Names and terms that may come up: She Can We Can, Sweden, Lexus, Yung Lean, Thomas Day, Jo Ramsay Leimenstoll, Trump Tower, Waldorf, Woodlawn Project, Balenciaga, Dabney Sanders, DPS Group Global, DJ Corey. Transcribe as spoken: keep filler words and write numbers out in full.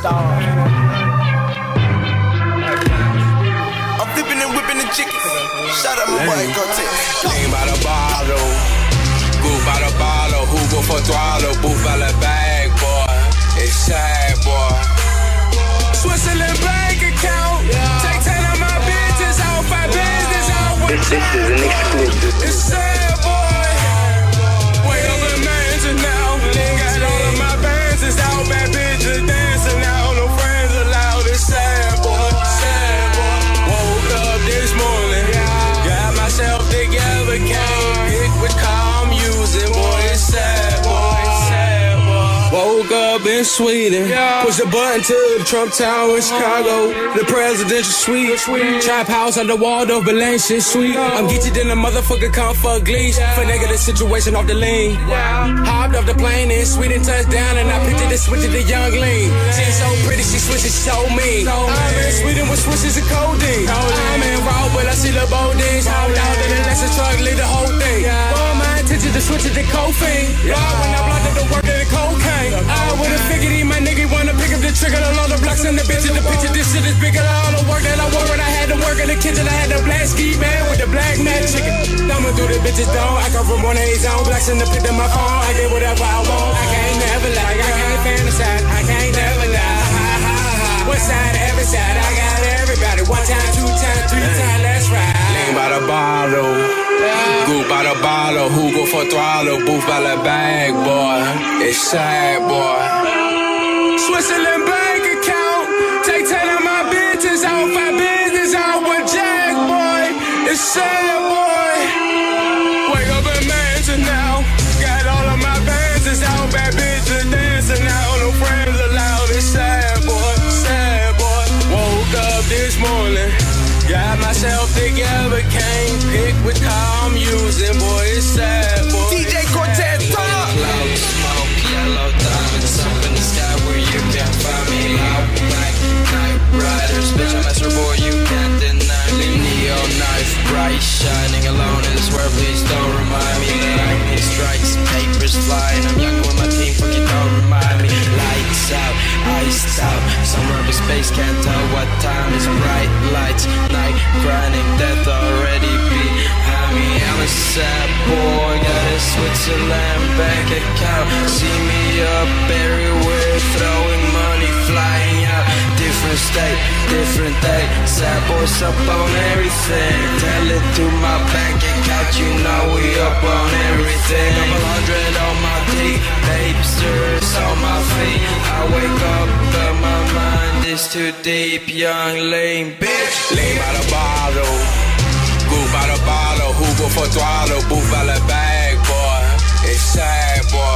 stars. I'm flipping and whipping the chicken. Shout out my boy, go take it. Lean by the bottle, good by the bottle. Who go for Twalo? Boo by the bag, boy. It's sad, boy. Switzerland bank account. Take ten of my bitches out, my business out. This is an exclusive. It's sad, boy. Way over the mountain now. Got all of my bands is out, bad bitches dancing now. No friends allowed. It's sad, boy. Sad, boy. Woke up this morning, got myself together, can't get with calm using, boy. It's sad, boy. Sad, boy. Woke up in Sweden, push the button to the Trump Tower in Chicago, the presidential suite, trap house under Waldorf, Balenciaga suite. I'm geeky than a motherfucker, can't fuck glees. For nigga, the situation off the lean. Hopped off the plane in Sweden, touched down, and I picked it and switched it to Yung Lean. She's so pretty, she switches so mean. I'm in Sweden with switches and codeine. I'm in raw, but I see the Bodines. Hold out in the Lexus truck, leave the whole thing. All my attention to switch it to cocaine. Y'all when I blocked up the work of the cocaine. I would've figured he, my nigga, wanna pick up the trigger, all the blocks and the bitch in the picture. This shit is bigger than all the work that I wore when I had to work in the kitchen. I had the black ski man with the black mat chicken. I'ma do the bitches down. I come from one of these own blocks in the pit of my phone. I get whatever I want. I can't never lie. I can't fantasize. I can't never lie. One side, every side. I got everybody. One time, two time, three time. Let's ride. Lean by the bottle, go by the bottle. Who go for throttle? Booth by the bag, boy. It's sad, boy. Switzerland bank account. Take ten of my bitches out, my business out with Jack, boy. It's sad, boy. Wake up in mansion now. Got all of my bands is out, bad bitches dancing now. No friends allowed. It's sad, boy. Sad, boy. Woke up this morning, got myself together, can't pick with calm using, boy. It's sad, boy. D J Corey, talk. Yellow diamonds up in the sky where you can't find me. Loud like night riders, bitch, I'm miserable, you can't deny me. Neo knife, bright, shining alone in this world. Please don't remind me that I need strikes, papers flying. I'm young with my team, fuck you, don't remind me. Lights out, iced out, somewhere in space, can't tell what time is. Bright lights, night grinding, death already behind me. I'm a sad boy, got a Switzerland bank account. See me up everywhere, throwing money, flying out. Different state, different day. Sad boys up on everything. Tell it to my bank account, you know we up on everything. Double hundred on my teeth, papers on my feet. I wake up, but my mind is too deep. Yung Lean, bitch. Lean by the bottle, go by the bottle. Who go for throttle? Boo by the bag, boy. It's sad, boy.